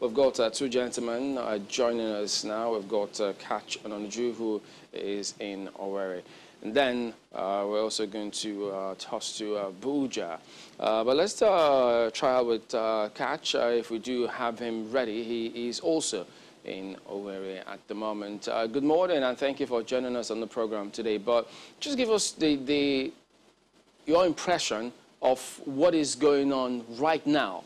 We've got two gentlemen joining us now. We've got Kach Anandju, who is in Owerri. And then we're also going to toss to Abuja. But let's try out with Kach, if we do have him ready. He is also in Owerri at the moment. Good morning, and thank you for joining us on the program today. But just give us your impression of what is going on right now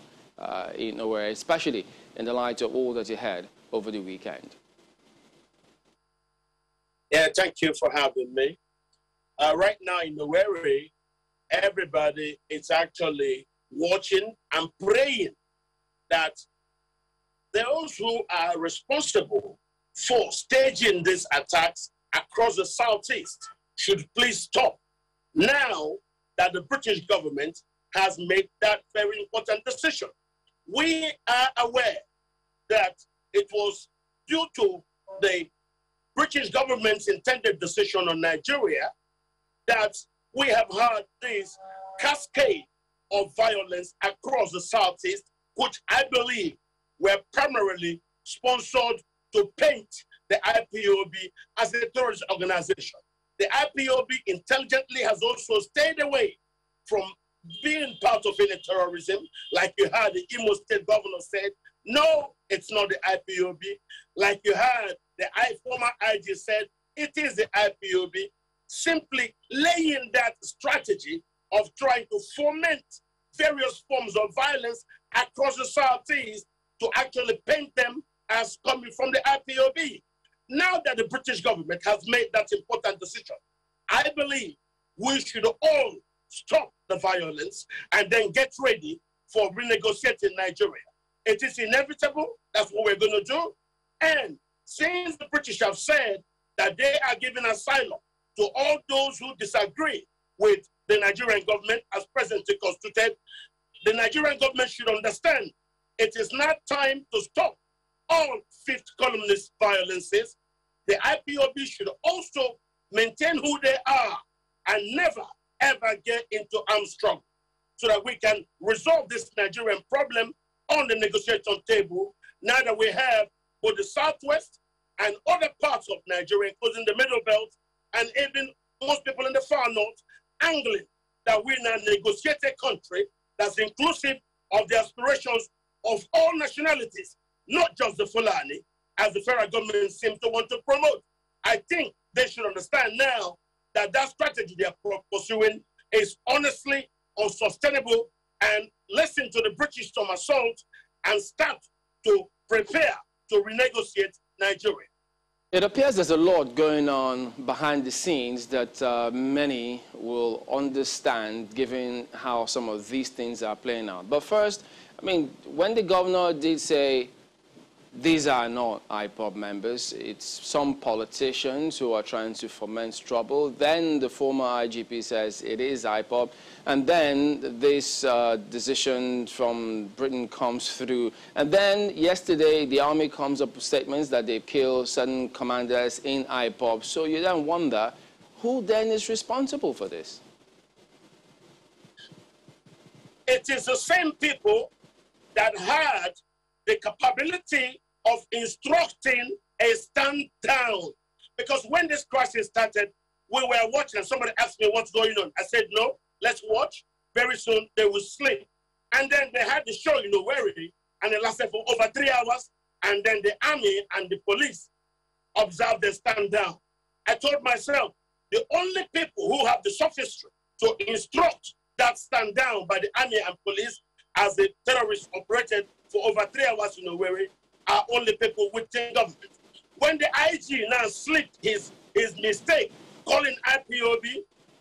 in Owerri, especially in the light of all that you had over the weekend. Yeah, thank you for having me. Right now in Owerri, everybody is actually watching and praying that those who are responsible for staging these attacks across the southeast should please stop now that the British government has made that very important decision. We are aware that it was due to the British government's intended decision on Nigeria that we have had this cascade of violence across the southeast, which I believe were primarily sponsored to paint the IPOB as a terrorist organization. The IPOB intelligently has also stayed away from being part of any terrorism, like you heard the Imo State Governor said, no, it's not the IPOB. Like you heard the former IG said, it is the IPOB, simply laying that strategy of trying to foment various forms of violence across the southeast to actually paint them as coming from the IPOB. Now that the British government has made that important decision, I believe we should all stop the violence and then get ready for renegotiating Nigeria. It is inevitable. That's what we're going to do. And since the British have said that they are giving asylum to all those who disagree with the Nigerian government as presently constituted, the Nigerian government should understand it is not time to stop all fifth columnist violences. The IPOB should also maintain who they are and never, ever get into armed struggle so that we can resolve this Nigerian problem on the negotiation table now that we have both the southwest and other parts of Nigeria, including the middle belt, and even most people in the far north, angling that we now negotiate a country that's inclusive of the aspirations of all nationalities, not just the Fulani, as the federal government seems to want to promote. I think they should understand now that that strategy they are pursuing is honestly unsustainable, and listen to the British storm assault and start to prepare to renegotiate Nigeria. It appears there's a lot going on behind the scenes that many will understand given how some of these things are playing out. But first, I mean, when the governor did say these are not IPOB members, it's some politicians who are trying to foment trouble, then the former IGP says it is IPOB, and then this decision from Britain comes through. And then yesterday, the army comes up with statements that they kill certain commanders in IPOB. So you then wonder, who then is responsible for this? It is the same people that had the capability of instructing a stand down. Because when this crisis started, we were watching and somebody asked me what's going on. I said, no, let's watch. Very soon they will sleep. And then they had the show, Owerri, and it lasted for over 3 hours. And then the army and the police observed the stand down. I told myself, the only people who have the sophistry to instruct that stand down by the army and police as the terrorists operated for over 3 hours in Owerri are only people within government. When the IG now slipped his mistake, calling IPOB,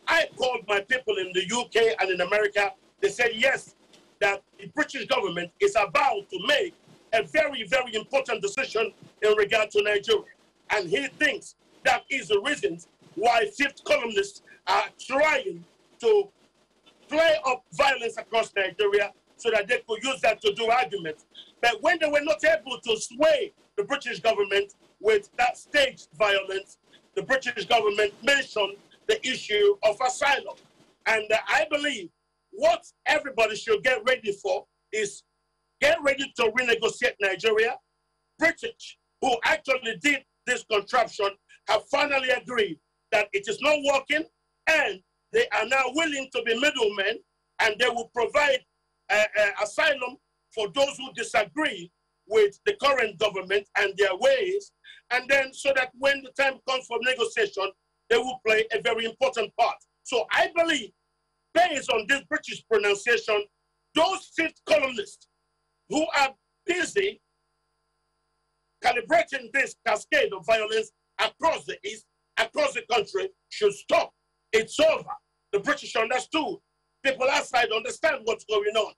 I called my people in the UK and in America. They said, yes, that the British government is about to make a very, very important decision in regard to Nigeria. And he thinks that is the reason why fifth columnists are trying to play up violence across Nigeria so that they could use that to do arguments. But when they were not able to sway the British government with that staged violence, the British government mentioned the issue of asylum. And I believe what everybody should get ready for is get ready to renegotiate Nigeria. British, who actually did this contraption, have finally agreed that it is not working, and they are now willing to be middlemen, and they will provide asylum for those who disagree with the current government and their ways, and then so that when the time comes for negotiation, they will play a very important part. So I believe, based on this British pronunciation, those fifth columnists who are busy calibrating this cascade of violence across the East, across the country, should stop. It's over. The British understood. People outside understand what's going on.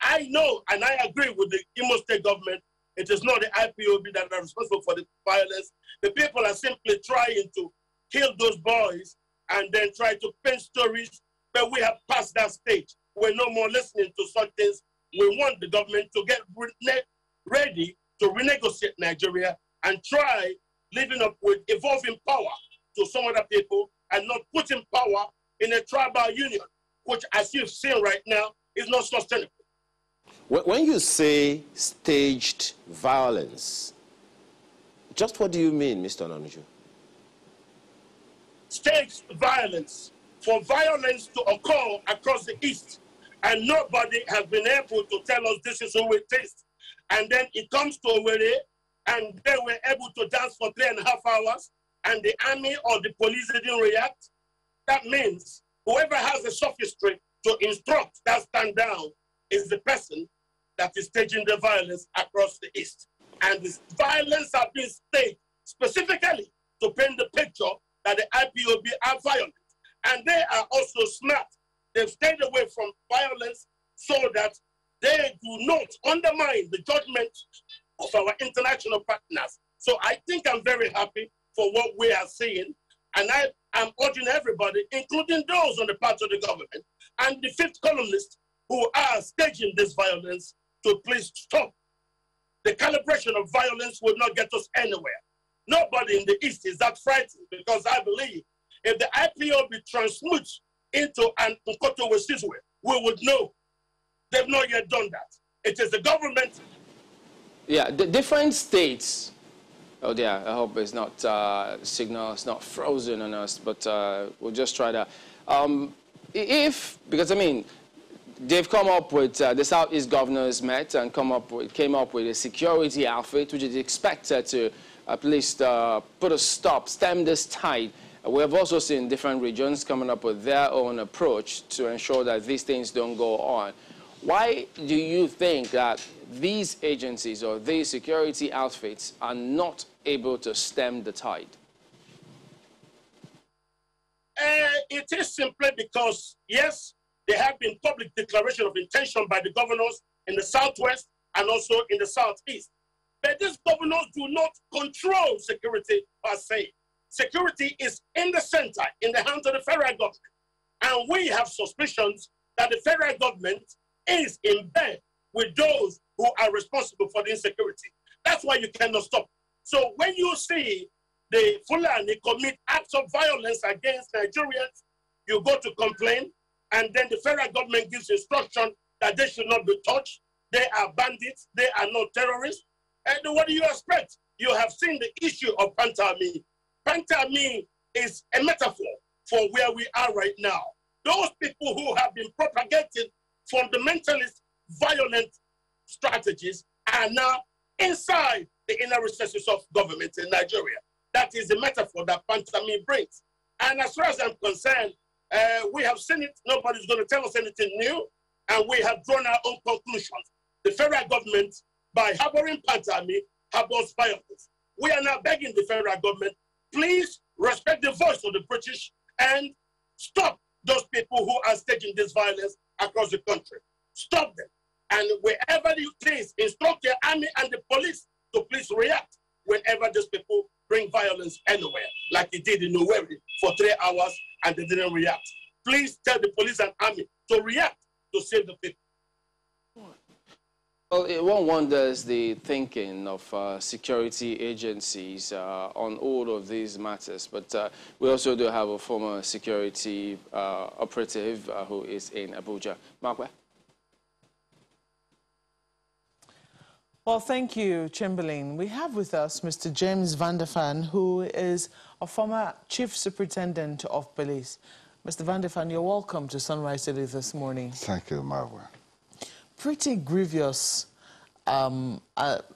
I know, and I agree with the Imo State government, it is not the IPOB that are responsible for the violence. The people are simply trying to kill those boys and then try to paint stories, but we have passed that stage. We're no more listening to such things. We want the government to get ready to renegotiate Nigeria and try living up with evolving power to some other people and not putting power in a tribal union, which, as you've seen right now, is not sustainable. When you say staged violence, just what do you mean, Mr. Anandju? Staged violence, for violence to occur across the East, and nobody has been able to tell us this is who it is. And then it comes to Owerri, and they were able to dance for 3.5 hours, and the army or the police didn't react. That means whoever has the sophistry to instruct that stand down is the person that is staging the violence across the East. And this violence has been staged specifically to paint the picture that the IPOB are violent. And they are also smart. They've stayed away from violence so that they do not undermine the judgment of our international partners. So I think I'm very happy for what we are seeing. And I am urging everybody, including those on the part of the government and the fifth columnist who are staging this violence, to please stop. The calibration of violence will not get us anywhere. Nobody in the East is that frightened, because I believe if the IPOB transmutes into an Umkhonto we Sizwe, we would know. They've not yet done that. It is the government. Yeah, the different states. Oh dear, I hope it's not signal, it's not frozen on us, but we'll just try that. Because I mean, they've come up with, the Southeast governors met and came up with a security outfit, which is expected to at least put a stop, stem this tide. We have also seen different regions coming up with their own approach to ensure that these things don't go on. Why do you think that these agencies or these security outfits are not able to stem the tide? It is simply because, yes, there have been public declaration of intention by the governors in the Southwest and also in the Southeast. But these governors do not control security per se. Security is in the center, in the hands of the federal government. And we have suspicions that the federal government is in bed with those who are responsible for the insecurity. That's why you cannot stop. So when you see the Fulani commit acts of violence against Nigerians, you go to complain, and then the federal government gives instruction that they should not be touched. They are bandits. They are not terrorists. And what do you expect? You have seen the issue of Pantami. Pantami is a metaphor for where we are right now. Those people who have been propagating fundamentalist, violent strategies are now inside the inner recesses of government in Nigeria. That is the metaphor that Pantami brings. And as far as I'm concerned, we have seen it. Nobody's going to tell us anything new. And we have drawn our own conclusions. The federal government, by harboring Pantami, harbors violence. We are now begging the federal government, please respect the voice of the British and stop those people who are staging this violence across the country. Stop them. And wherever you please, instruct the army and the police to please react whenever these people bring violence anywhere, like they did in Owerri for 3 hours and they didn't react. Please tell the police and army to react to save the people. Well, one wonders the thinking of security agencies on all of these matters, but we also do have a former security operative who is in Abuja. Markwe? Well, thank you, Chamberlain. We have with us Mr. James Vandefan, who is a former Chief Superintendent of Police. Mr. Vandefan, you're welcome to Sunrise City this morning. Thank you, Marwa. Pretty grievous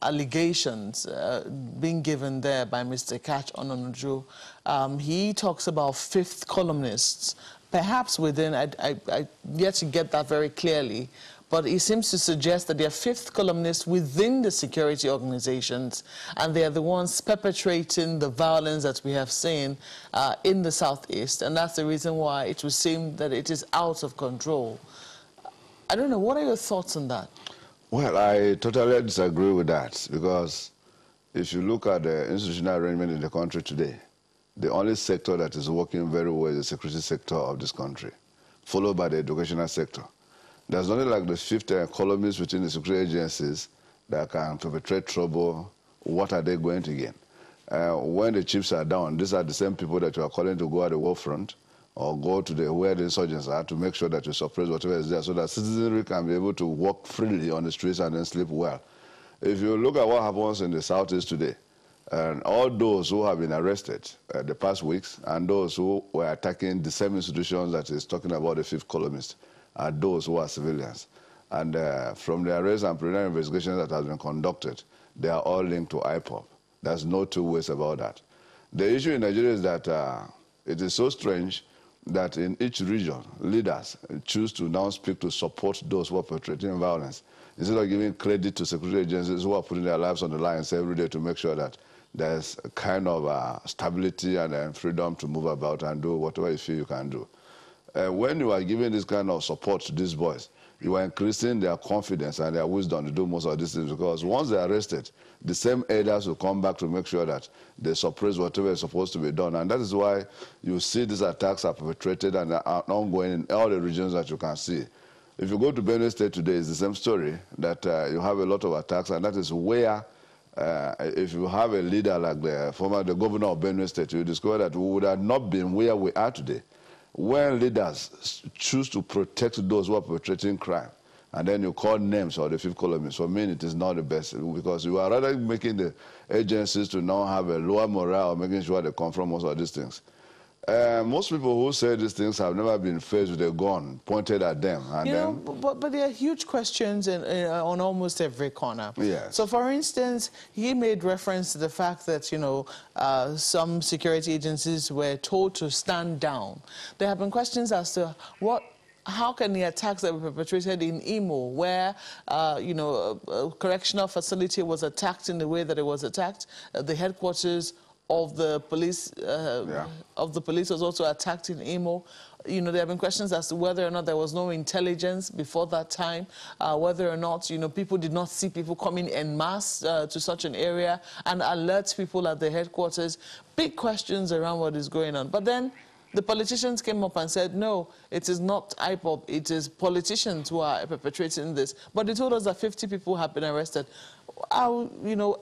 allegations being given there by Mr. Kach Anandju. He talks about fifth columnists, perhaps within, I yet to get that very clearly, but he seems to suggest that they are fifth columnists within the security organizations, and they are the ones perpetrating the violence that we have seen in the Southeast, and that's the reason why it would seem that it is out of control. I don't know, what are your thoughts on that? Well, I totally disagree with that, because if you look at the institutional arrangement in the country today, the only sector that is working very well is the security sector of this country, followed by the educational sector. There's nothing like the fifth columnists within the security agencies that can perpetrate trouble. What are they going to gain? When the chiefs are down, these are the same people that you are calling to go at the war front or go to where the insurgents are to make sure that you suppress whatever is there so that citizenry can be able to walk freely on the streets and then sleep well. If you look at what happens in the Southeast today, and all those who have been arrested the past weeks and those who were attacking the same institutions that is talking about the fifth columnist, are those who are civilians. And from the arrests and preliminary investigations that have been conducted, they are all linked to IPOB. There's no two ways about that. The issue in Nigeria is that it is so strange that in each region, leaders choose to now speak to support those who are perpetrating violence, instead of giving credit to security agencies who are putting their lives on the lines every day to make sure that there's a kind of stability and freedom to move about and do whatever you feel you can do. When you are giving this kind of support to these boys, you are increasing their confidence and their wisdom to do most of these things, because once they are arrested, the same elders will come back to make sure that they suppress whatever is supposed to be done. And that is why you see these attacks are perpetrated and are ongoing in all the regions that you can see. If you go to Benue State today, it's the same story, that you have a lot of attacks, and that is where if you have a leader like the governor of Benue State, you discover that we would have not been where we are today. When leaders choose to protect those who are perpetrating crime, and then you call names or the fifth columnist, for me it is not the best, because you are rather making the agencies to now have a lower morale, making sure they confront most of these things. Most people who say these things have never been faced with a gun pointed at them. And you know, but there are huge questions on almost every corner. Yes. So, for instance, he made reference to the fact that, you know, some security agencies were told to stand down. There have been questions as to what... How can the attacks that were perpetrated in Imo, where, you know, a correctional facility was attacked in the way that it was attacked, the headquarters of the police was also attacked in Imo. You know, there have been questions as to whether or not there was no intelligence before that time, whether or not, you know, people did not see people coming en masse to such an area and alert people at the headquarters. Big questions around what is going on. But then the politicians came up and said, no, it is not IPOB, it is politicians who are perpetrating this. But they told us that 50 people have been arrested. I'll, you know,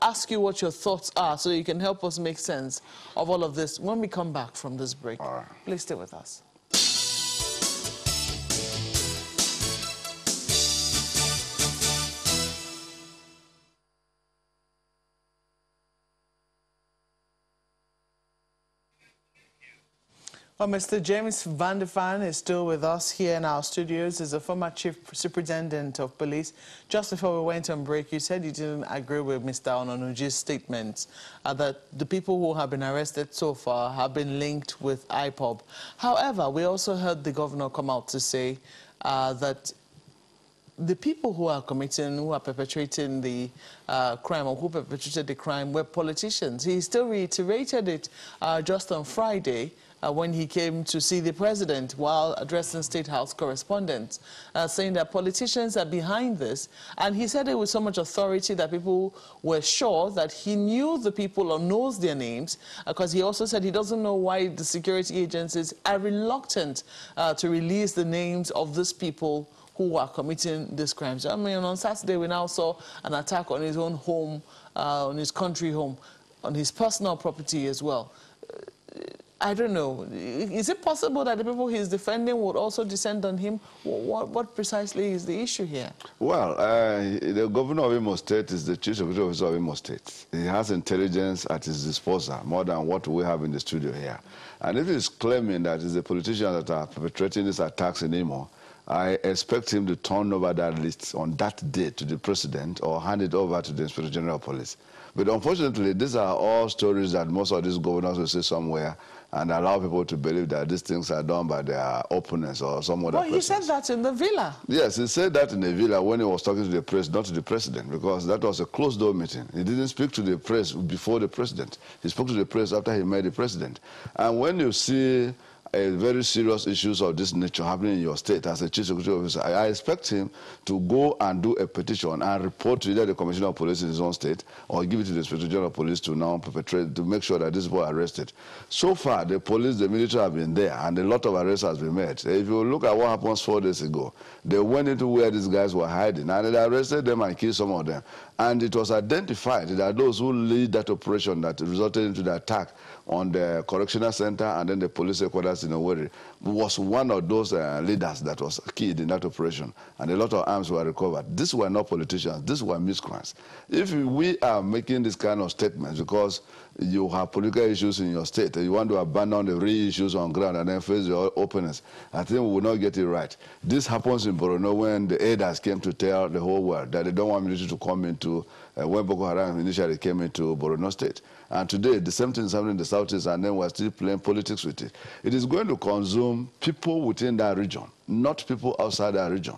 ask you what your thoughts are so you can help us make sense of all of this when we come back from this break. All right. Please stay with us. Well, Mr. James Vandefan is still with us here in our studios. He's a former Chief Superintendent of Police. Just before we went on break, you said you didn't agree with Mr. Anandju's statements that the people who have been arrested so far have been linked with IPOB. However, we also heard the governor come out to say that the people who are perpetrating the crime, or who perpetrated the crime, were politicians. He still reiterated it just on Friday, when he came to see the president while addressing State House correspondents, saying that politicians are behind this. And he said it with so much authority that people were sure that he knew the people or knows their names, because he also said he doesn't know why the security agencies are reluctant to release the names of these people who are committing these crimes. I mean, on Saturday we now saw an attack on his own home, on his country home, on his personal property as well. I don't know. Is it possible that the people he's defending would also descend on him? What precisely is the issue here? Well, the governor of Imo State is the chief security officer of Imo State. He has intelligence at his disposal, more than what we have in the studio here. And if he's claiming that it's the politicians that are perpetrating these attacks in Imo, I expect him to turn over that list on that day to the president or hand it over to the Inspector General of Police. But unfortunately, these are all stories that most of these governors will say somewhere and allow people to believe that these things are done by their opponents or some other person. Well, he said that in the villa. Yes, he said that in the villa when he was talking to the press, not to the president, because that was a closed-door meeting. He didn't speak to the press before the president. He spoke to the press after he met the president. And when you see very serious issues of this nature happening in your state as a chief security officer, I expect him to go and do a petition and report to either the commissioner of police in his own state or give it to the inspector general of police to now perpetrate, to make sure that these people are arrested. So far, the police, the military have been there and a lot of arrests has been made. If you look at what happened 4 days ago, they went into where these guys were hiding and they arrested them and killed some of them. And it was identified that those who lead that operation that resulted into the attack on the correctional center and then the police headquarters in Owerri was one of those leaders that was killed in that operation, and a lot of arms were recovered. These were not politicians, these were miscreants. If we are making this kind of statements because you have political issues in your state, you want to abandon the real issues on ground and then face your opponents, I think we will not get it right. This happens in Borno when the elders came to tell the whole world that they don't want military to come into, when Boko Haram initially came into Borno State. And today, the same thing is happening in the southeast, and then we're still playing politics with it. It is going to consume people within that region, not people outside that region.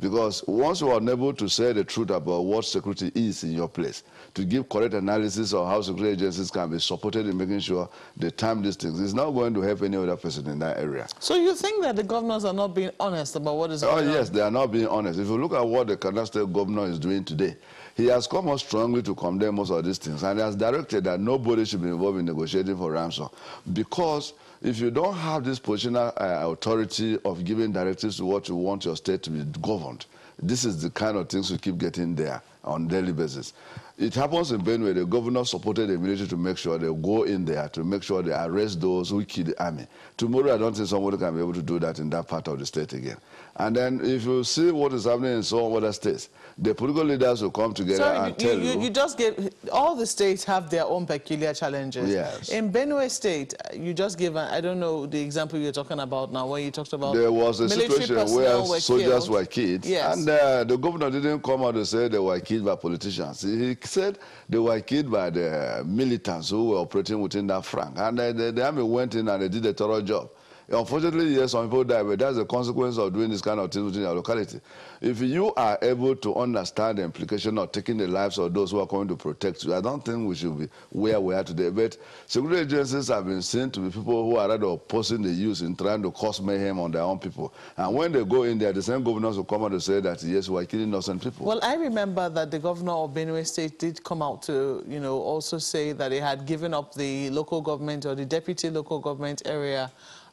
Because once you are unable to say the truth about what security is in your place, to give correct analysis of how security agencies can be supported in making sure they time these things, it's not going to help any other person in that area. So you think that the governors are not being honest about what is going on? Oh, yes, they are not being honest. If you look at what the Kaduna State governor is doing today, he has come out strongly to condemn most of these things, and he has directed that nobody should be involved in negotiating for ransom, because if you don't have this positional authority of giving directives to what you want your state to be governed, this is the kind of things we keep getting there on a daily basis. It happens in Benue. The governor supported the military to make sure they go in there, to make sure they arrest those who kill the army. Tomorrow, I don't think somebody can be able to do that in that part of the state again. And then if you see what is happening in some other states, the political leaders will come together and tell you. You just gave, all the states have their own peculiar challenges. Yes. In Benue State, you just gave, I don't know the example you're talking about now, where you talked about military personnel. There was a situation where soldiers were killed. Yes. And the governor didn't come out and say they were killed by politicians. He said they were killed by the militants who were operating within that flank. And the army went in and they did a thorough job. Unfortunately, yes, some people die, but that's the consequence of doing this kind of thing within your locality. If you are able to understand the implication of taking the lives of those who are coming to protect you, I don't think we should be where we are today. But security agencies have been seen to be people who are rather opposing the use in trying to cause mayhem on their own people. And when they go in there, the same governors will come out and say that, yes, we are killing innocent people. Well, I remember that the governor of Benue State did come out to, you know, also say that he had given up the local government or the deputy local government area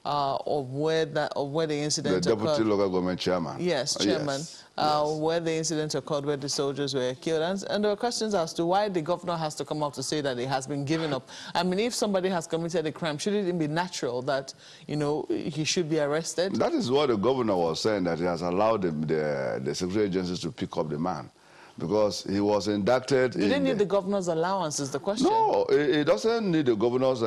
of where the incident occurred. The deputy local government chairman. Yes, chairman. Yes. Where the incident occurred, where the soldiers were killed. And there are questions as to why the governor has to come out to say that it has been given up. I mean, if somebody has committed a crime, shouldn't it be natural that, you know, he should be arrested? That is what the governor was saying, that he has allowed the security agencies to pick up the man, because he was inducted. You didn't need the governor's allowance, is the question. No, he doesn't need the governor's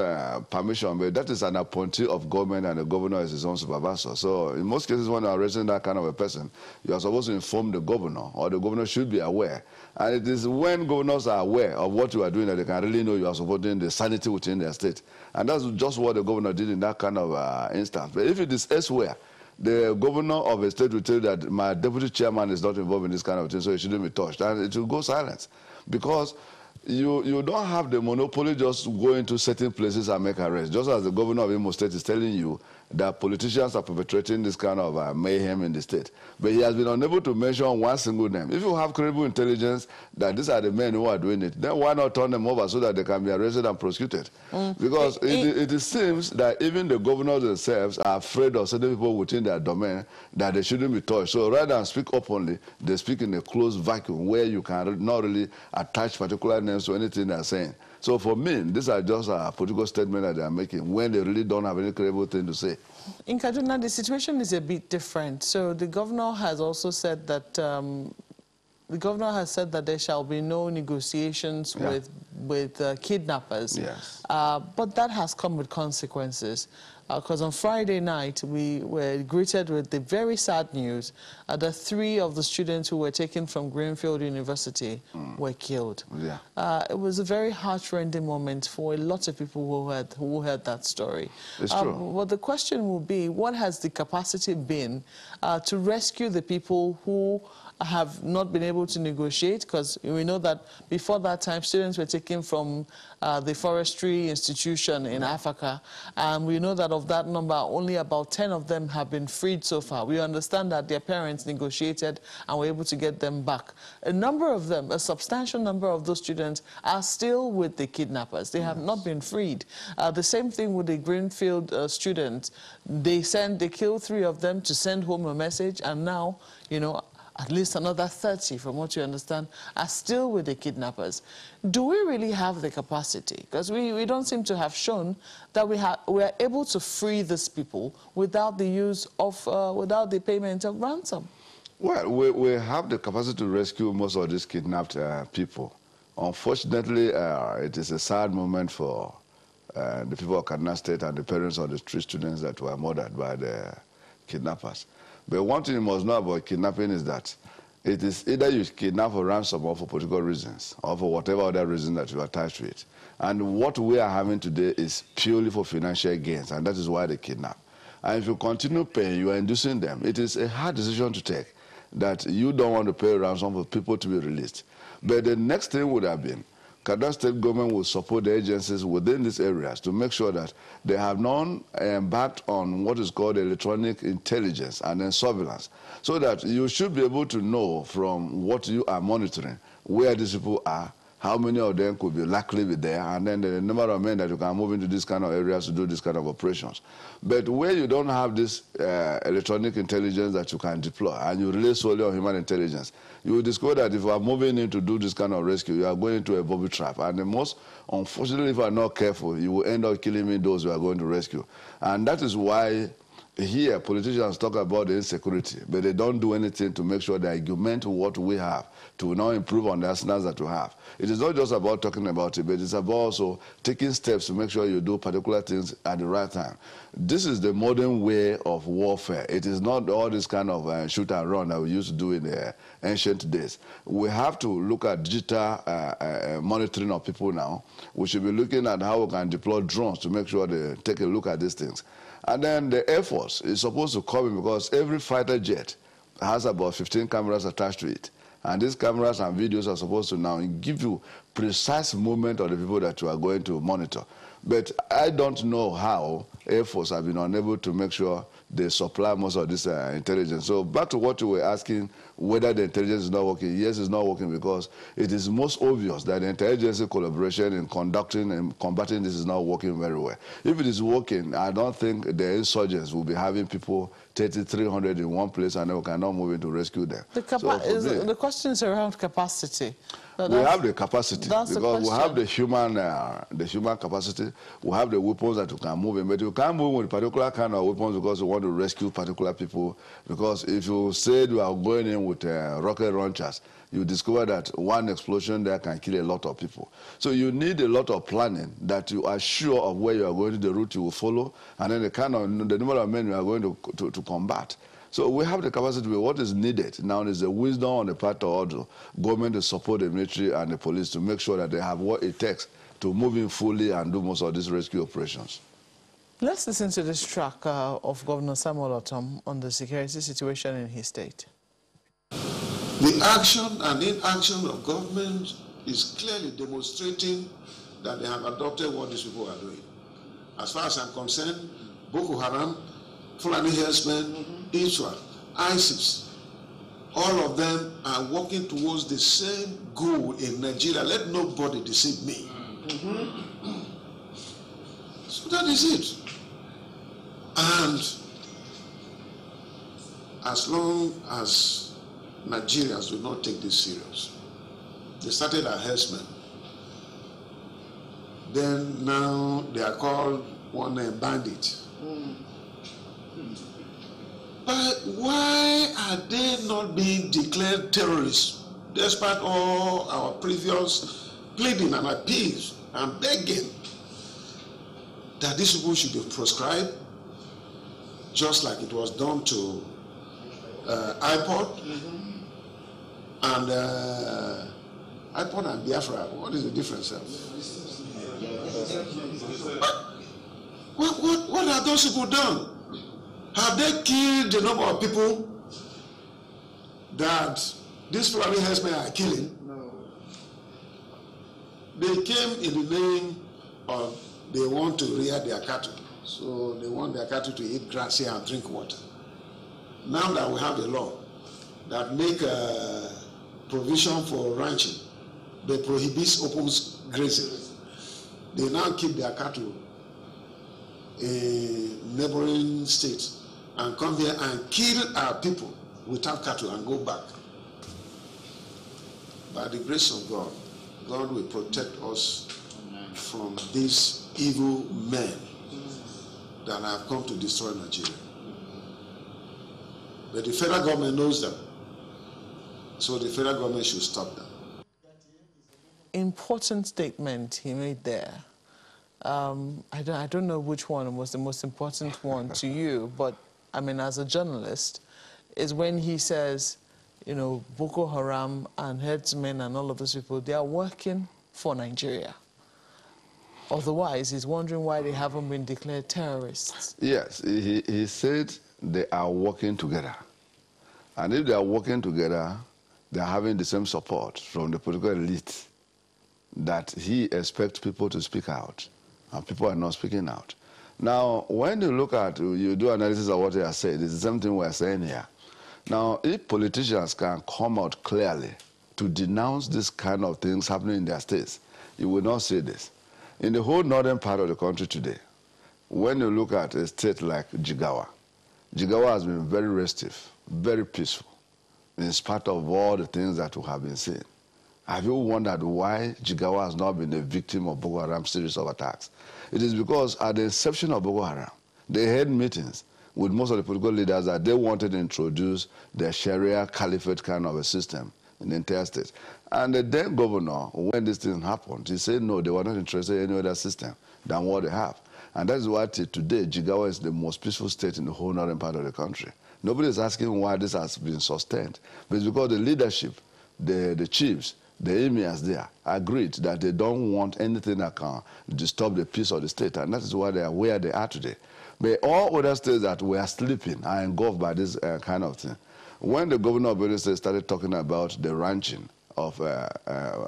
permission, but that is an appointee of government and the governor is his own supervisor. So in most cases when you are arresting that kind of a person, you are supposed to inform the governor, or the governor should be aware. And it is when governors are aware of what you are doing that they can really know you are supporting the sanity within their state. And that's just what the governor did in that kind of instance. But if it is elsewhere, the governor of a state will tell you that my deputy chairman is not involved in this kind of thing, so he shouldn't be touched. And it will go silent. Because you don't have the monopoly just go into certain places and make arrests. Just as the governor of Imo State is telling you that politicians are perpetrating this kind of mayhem in the state. But he has been unable to mention one single name. If you have credible intelligence that these are the men who are doing it, then why not turn them over so that they can be arrested and prosecuted? Because it seems that even the governors themselves are afraid of certain people within their domain that they shouldn't be touched. So rather than speak openly, they speak in a closed vacuum where you can not really attach particular names to anything they're saying. So for me, these are just a political statement that they are making when they really don't have any credible thing to say. In Kaduna, the situation is a bit different. So the governor has also said that there shall be no negotiations with kidnappers. Yes. But that has come with consequences. Because on Friday night, we were greeted with the very sad news that 3 of the students who were taken from Greenfield University were killed. Yeah. It was a very heartrending moment for a lot of people who heard that story. It's true. But the question will be, what has the capacity been to rescue the people who have not been able to negotiate? Because we know that before that time, students were taken from the forestry institution in Afaka, and we know that of that number, only about 10 of them have been freed so far. We understand that their parents negotiated and were able to get them back. A number of them, a substantial number of those students, are still with the kidnappers. They have not been freed. The same thing with the Greenfield students. They killed 3 of them to send home a message, and now, you know, at least another 30, from what you understand, are still with the kidnappers. Do we really have the capacity? Because we don't seem to have shown that we are able to free these people without the use of, without the payment of ransom. Well, we have the capacity to rescue most of these kidnapped people. Unfortunately, it is a sad moment for the people of Kaduna State and the parents of the 3 students that were murdered by the kidnappers. But one thing you must know about kidnapping is that it is either you kidnap for ransom or for political reasons, or for whatever other reason that you attach to it. And what we are having today is purely for financial gains, and that is why they kidnap. And if you continue paying, you are inducing them. It is a hard decision to take that you don't want to pay ransom for people to be released. But the next thing would have been, Kaduna State government will support the agencies within these areas to make sure that they have not embarked on what is called electronic intelligence and then surveillance, so that you should be able to know from what you are monitoring where these people are, how many of them could be likely be there, and then the number of men that you can move into these kind of areas to do these kind of operations. But where you don't have this electronic intelligence that you can deploy, and you rely solely on human intelligence, you will discover that if you are moving in to do this kind of rescue, you are going into a booby trap. And the most, unfortunately, if you are not careful, you will end up killing those you are going to rescue. And that is why here politicians talk about the insecurity, but they don't do anything to make sure they augment what we have, to now improve on the arsenals that we have. It is not just about talking about it, but it's about also taking steps to make sure you do particular things at the right time. This is the modern way of warfare. It is not all this kind of shoot and run that we used to do in the ancient days. We have to look at digital monitoring of people now. We should be looking at how we can deploy drones to make sure they take a look at these things. And then the Air Force is supposed to come in, because every fighter jet has about 15 cameras attached to it. And these cameras and videos are supposed to now give you precise movement of the people that you are going to monitor. But I don't know how Air Force have been unable to make sure they supply most of this intelligence. So back to what you were asking, whether the intelligence is not working. Yes, it's not working, because it is most obvious that the intelligence collaboration in conducting and combating this is not working very well. If it is working, I don't think the insurgents will be having people 3,300 in one place and they cannot move in to rescue them. The question is around capacity. We have the capacity, because we have the human capacity. We have the weapons that you can move in, but you can't move with particular kind of weapons because you want to rescue particular people. Because if you said you are going in with rocket launchers, you discover that one explosion there can kill a lot of people. So you need a lot of planning, that you are sure of where you are going, the route you will follow, and then the number of men you are going to combat. So we have the capacity. What is needed now is the wisdom on the part of the government to support the military and the police to make sure that they have what it takes to move in fully and do most of these rescue operations. Let's listen to this track of Governor Samuel Ortom on the security situation in his state. The action and inaction of government is clearly demonstrating that they have adopted what these people are doing. As far as I'm concerned, Boko Haram, Fulani Hillsmen, Israel, ISIS, all of them are working towards the same goal in Nigeria. Let nobody deceive me. So that is it. And as long as Nigerians do not take this serious, they started our herdsmen. Then now they are called one bandit. Mm. Mm. But why are they not being declared terrorists, despite all our previous pleading and appeals and begging that these people should be proscribed, just like it was done to IPOB, and IPOB and Biafra? What is the difference? What have those people done? Have they killed the number of people that these Fulani herdsmen are killing? No. They came in the name of they want to rear their cattle. So they want their cattle to eat grass here and drink water. Now that we have a law that make a provision for ranching, they prohibit open grazing. They now keep their cattle in neighboring states and come here and kill our people without cattle and go back. By the grace of God, God will protect us from these evil men that have come to destroy Nigeria. But the federal government knows them, so the federal government should stop them. Important statement he made there. I don't know which one was the most important one to you, but I mean, as a journalist, is when he says, you know, Boko Haram and herdsmen and all of those people, they are working for Nigeria. Otherwise, he's wondering why they haven't been declared terrorists. Yes, he said they are working together. And if they are working together, they are having the same support from the political elite that he expects people to speak out. And people are not speaking out. Now, when you look at, you do analysis of what he has said, it's the same thing we are saying here. Now, if politicians can come out clearly to denounce this kind of things happening in their states, you will not see this. In the whole northern part of the country today, when you look at a state like Jigawa, Jigawa has been very restive, very peaceful, in spite of all the things that we have been seeing. Have you wondered why Jigawa has not been a victim of Boko Haram series of attacks? It is because at the inception of Boko Haram, they held meetings with most of the political leaders that they wanted to introduce their Sharia caliphate kind of a system in the entire state. And the then governor, when this thing happened, he said no, they were not interested in any other system than what they have. And that's why today Jigawa is the most peaceful state in the whole northern part of the country. Nobody is asking why this has been sustained. But it's because the leadership, the chiefs, the emirs there agreed that they don't want anything that can disturb the peace of the state. And that is why they are where they are today. But all other states that were sleeping are engulfed by this kind of thing. When the governor of Benue State started talking about the ranching of,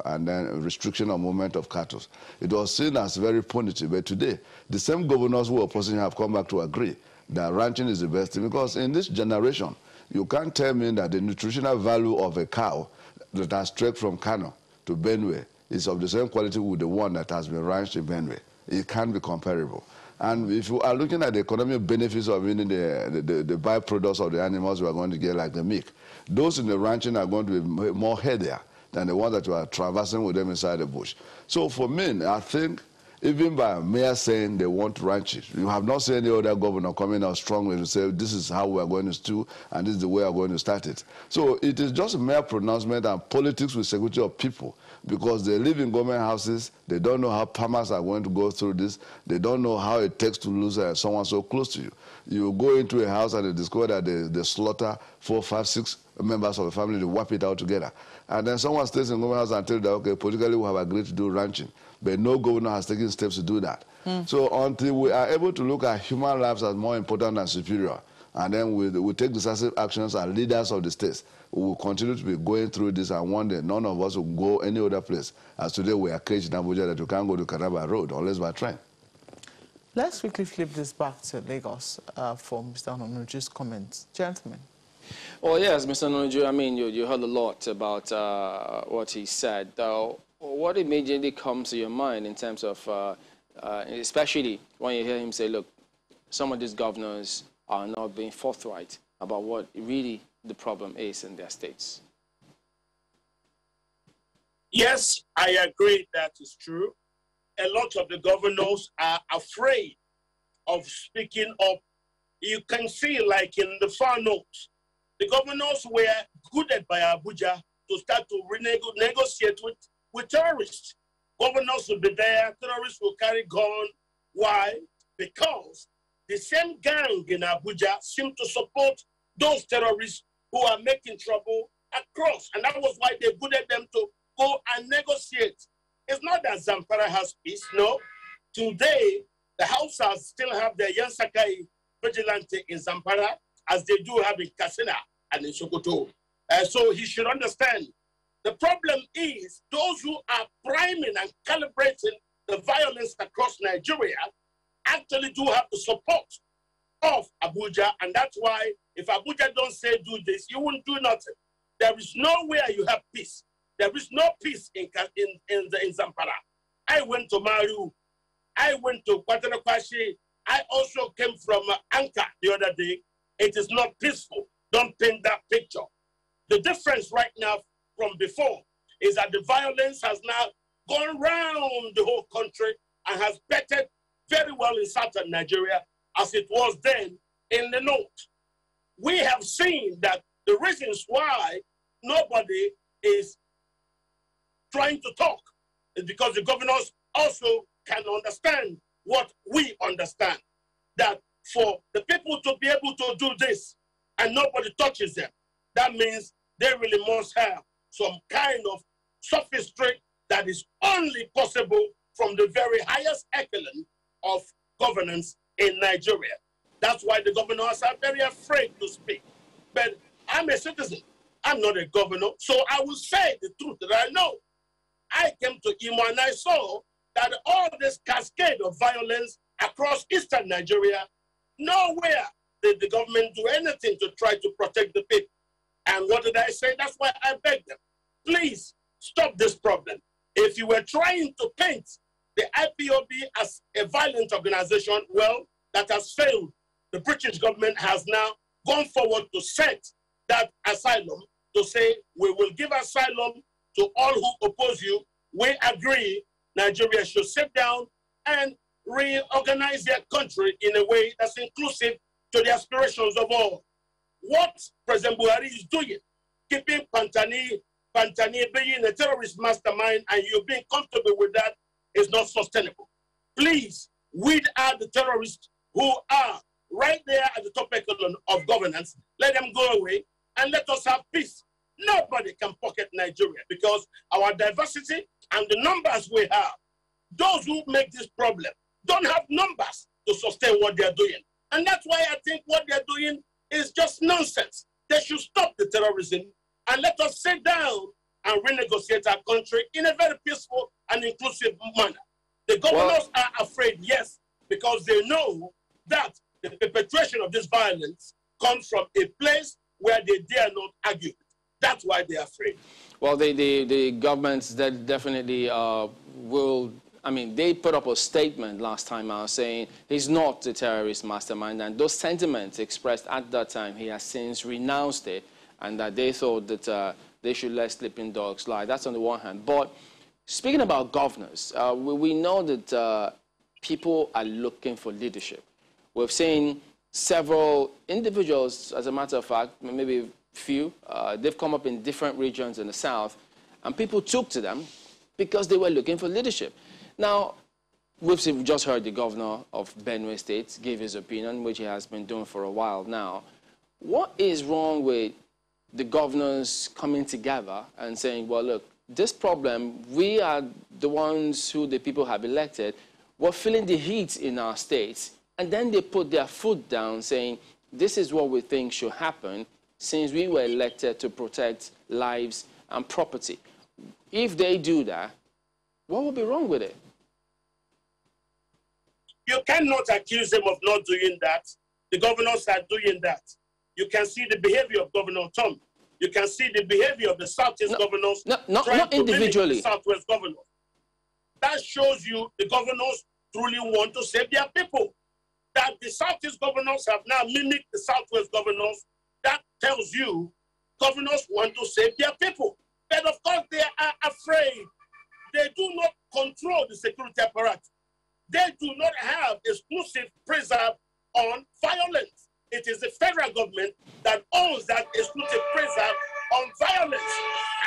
and then restriction of movement of cattle, it was seen as very punitive. But today, the same governors who are opposing have come back to agree that ranching is the best thing. Because in this generation, you can't tell me that the nutritional value of a cow that has trekked from Kano to Benue is of the same quality with the one that has been ranched in Benue. It can't be comparable. And if you are looking at the economic benefits of meaning the byproducts of the animals we are going to get, like the milk, those in the ranching are going to be more headier than the ones that you are traversing with them inside the bush. So for me, I think even by mayor saying they want ranching, you have not seen any other governor coming out strongly to say this is how we are going to do and this is the way we are going to start it. So it is just mere pronouncement and politics with security of people, because they live in government houses, they don't know how farmers are going to go through this, they don't know how it takes to lose someone so close to you. You go into a house and they discover that they slaughter 4, 5, 6 members of a family, they wipe it out together. And then someone stays in government house and tells you that, okay, politically we have agreed to do ranching, but no governor has taken steps to do that. Mm. So until we are able to look at human lives as more important and superior, and then we take decisive actions as leaders of the states, we will continue to be going through this, and one day none of us will go any other place. As today we are caged in Abuja that you can't go to Calabar Road unless by train. Let's quickly flip this back to Lagos for Mr. Ononuju's comments. Gentlemen. Well, yes, Mr. Ononuju, I mean, you heard a lot about what he said. What immediately comes to your mind in terms of, especially when you hear him say, look, some of these governors are not being forthright about what really the problem is in their states? Yes, I agree that is true. a lot of the governors are afraid of speaking up. You can see, like in the far north, the governors were goaded by Abuja to start to negotiate with terrorists. Governors will be there, terrorists will carry gun. Why? Because the same gang in Abuja seemed to support those terrorists who are making trouble across. And that was why they goaded them to go and negotiate. It's not that Zamfara has peace, no. Today, the Hausas still have their Yansakai vigilante in Zamfara, as they do have in Katsina and in Sokoto. So he should understand. The problem is those who are priming and calibrating the violence across Nigeria actually do have the support of Abuja, and that's why if Abuja don't say do this, you won't do nothing. There is nowhere you have peace. There is no peace in Zamfara. I went to Maru. I went to Kwatenakwashi. I also came from Anka the other day. It is not peaceful. Don't paint that picture. The difference right now from before is that the violence has now gone round the whole country and has bettered very well in southern Nigeria as it was then in the north. We have seen that the reasons why nobody is trying to talk is because the governors also can understand what we understand, that for the people to be able to do this and nobody touches them, that means they really must have some kind of sophistry that is only possible from the very highest echelon of governance in Nigeria. That's why the governors are very afraid to speak. But I'm a citizen. I'm not a governor. So I will say the truth that I know. I came to Imo and I saw that all this cascade of violence across eastern Nigeria, nowhere did the government do anything to try to protect the people. And what did I say? That's why I begged them, please stop this problem. If you were trying to paint the IPOB as a violent organization, well, that has failed. The British government has now gone forward to set that asylum, to say we will give asylum to all who oppose you. We agree Nigeria should sit down and reorganize their country in a way that's inclusive to the aspirations of all. What President Buhari is doing, keeping Pantami being a terrorist mastermind and you being comfortable with that, is not sustainable. Please, weed out the terrorists who are right there at the top echelon of governance. Let them go away and let us have peace. Nobody can pocket Nigeria because our diversity and the numbers we have, those who make this problem don't have numbers to sustain what they're doing. And that's why I think what they're doing is just nonsense. They should stop the terrorism and let us sit down and renegotiate our country in a very peaceful and inclusive manner. The governors are afraid, yes, because they know that the perpetration of this violence comes from a place where they dare not argue. That's why they are afraid. Well, the governments that definitely will... I mean, they put up a statement last time out saying he's not a terrorist mastermind, and those sentiments expressed at that time, he has since renounced it, and that they thought that they should let sleeping dogs lie. That's on the one hand. But speaking about governors, we know that people are looking for leadership. We've seen several individuals, as a matter of fact, maybe a few, they've come up in different regions in the south, and people took to them because they were looking for leadership. Now, we've just heard the governor of Benue State give his opinion, which he has been doing for a while now. What is wrong with the governors coming together and saying, well, look, this problem, we are the ones who the people have elected, we're feeling the heat in our states, and then they put their foot down saying, this is what we think should happen since we were elected to protect lives and property. If they do that, what would be wrong with it? You cannot accuse them of not doing that. The governors are doing that. You can see the behavior of Governor Tom. You can see the behavior of the Southeast governors. Not individually. The Southwest governors. That shows you the governors truly want to save their people. That the Southeast governors have now mimicked the Southwest governors, that tells you governors want to save their people. But of course they are afraid. They do not control the security apparatus. They do not have exclusive preserve on violence. It is the federal government that owns that exclusive preserve on violence.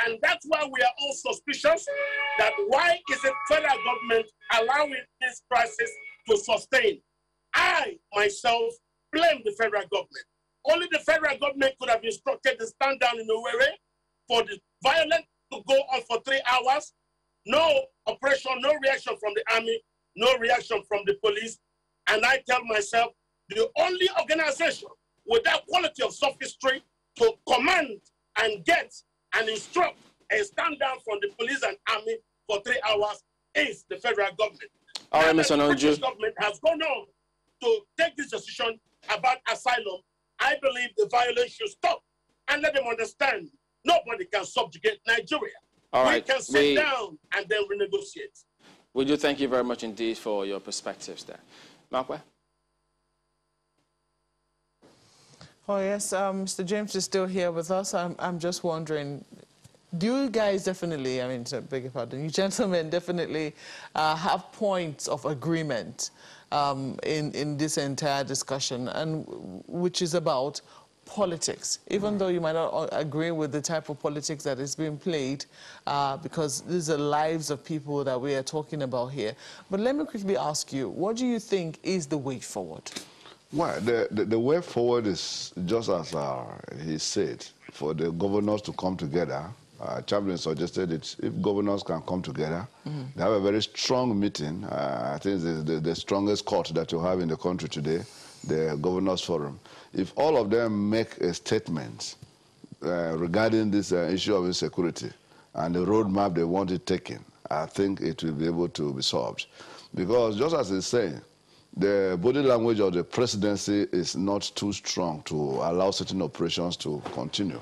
And that's why we are all suspicious that why is the federal government allowing this crisis to sustain? I, myself, blame the federal government. Only the federal government could have instructed the stand down in Owerri for the violence to go on for 3 hours. No operation, no reaction from the army, no reaction from the police. And I tell myself, the only organization with that quality of sophistry to command and get and instruct and stand down from the police and army for 3 hours is the federal government. All right, Mr. Anandju. The government has gone on to take this decision about asylum. I believe the violence should stop and let them understand nobody can subjugate Nigeria. All right, we can sit down and then renegotiate. We do thank you very much indeed for your perspectives there. Markwa? Oh, yes, Mr. James is still here with us. I'm just wondering, do you guys definitely, I mean, beg your pardon, you gentlemen definitely have points of agreement in this entire discussion, and which is about politics, even though you might not agree with the type of politics that is being played, because these are lives of people that we are talking about here. But let me quickly ask you, what do you think is the way forward? Well, the way forward is just as he said, for the governors to come together. Chamberlain suggested it. If governors can come together, they have a very strong meeting. I think the strongest court that you have in the country today, the Governors Forum. If all of them make a statement regarding this issue of insecurity and the roadmap they want it taken, I think it will be able to be solved. Because just as he's saying, the body language of the presidency is not too strong to allow certain operations to continue.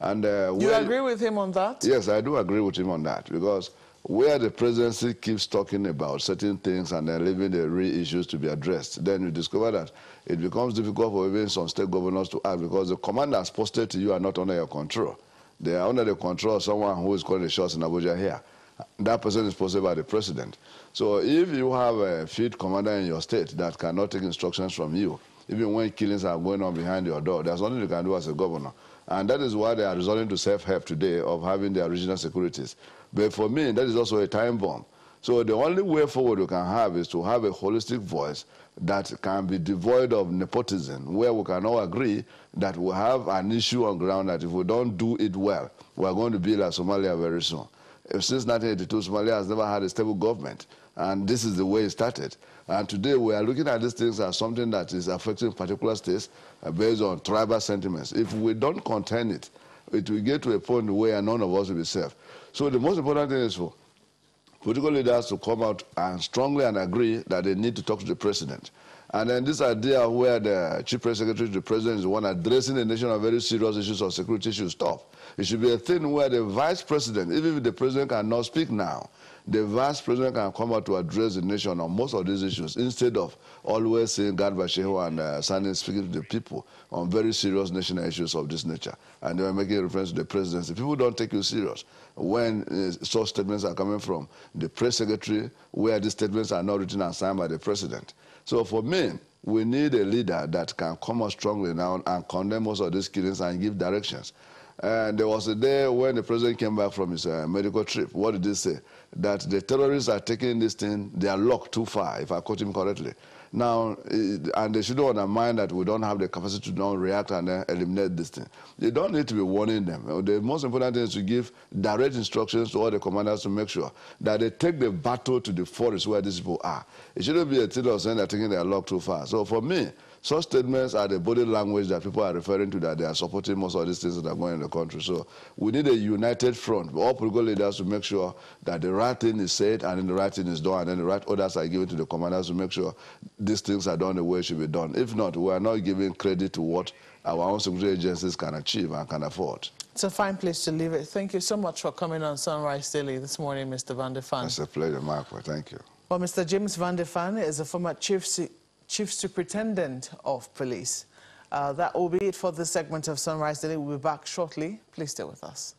And you agree with him on that? Yes, I do agree with him on that, because where the presidency keeps talking about certain things and then leaving the real issues to be addressed, then you discover that it becomes difficult for even some state governors to act, because the commanders posted to you are not under your control. They are under the control of someone who is calling the shots in Abuja here. That person is posted by the president. So if you have a field commander in your state that cannot take instructions from you, even when killings are going on behind your door, there's nothing you can do as a governor. And that is why they are resorting to self-help today of having their regional securities. But for me, that is also a time bomb. So the only way forward we can have is to have a holistic voice that can be devoid of nepotism, where we can all agree that we have an issue on ground that if we don't do it well, we are going to be like Somalia very soon. Since 1982, Somalia has never had a stable government, and this is the way it started. And today we are looking at these things as something that is affecting particular states based on tribal sentiments. If we don't contain it, it will get to a point where none of us will be safe. So the most important thing is for political leaders to come out and strongly and agree that they need to talk to the president. And then this idea where the chief press secretary to the president is the one addressing the nation on very serious issues of security should stop. It should be a thing where the vice president, even if the president cannot speak now, the vice president can come out to address the nation on most of these issues, instead of always saying Gad Vasheho and Sani speaking to the people on very serious national issues of this nature. And they were making reference to the presidency. People don't take you serious when such statements are coming from the press secretary, where these statements are not written and signed by the president. So for me, we need a leader that can come out strongly now and condemn most of these killings and give directions. And there was a day when the president came back from his medical trip. What did he say? That the terrorists are taking this thing, they are locked too far, if I quote him correctly. Now, and they shouldn't undermine that we don't have the capacity to now react and eliminate this thing. They don't need to be warning them. The most important thing is to give direct instructions to all the commanders to make sure that they take the battle to the forest where these people are. It shouldn't be a thing of saying they're taking their lock too far. So for me, such statements are the body language that people are referring to, that they are supporting most of these things that are going in the country. So we need a united front, all political leaders, to make sure that the right thing is said and then the right thing is done, and then the right orders are given to the commanders to make sure these things are done the way it should be done. If not, we are not giving credit to what our own security agencies can achieve and can afford. It's a fine place to leave it. Thank you so much for coming on Sunrise Daily this morning, Mr. Vandefan. It's a pleasure, Marco. Thank you. Well, Mr. James Vandefan is a former Chief Superintendent of Police. That will be it for this segment of Sunrise Daily. We'll be back shortly. Please stay with us.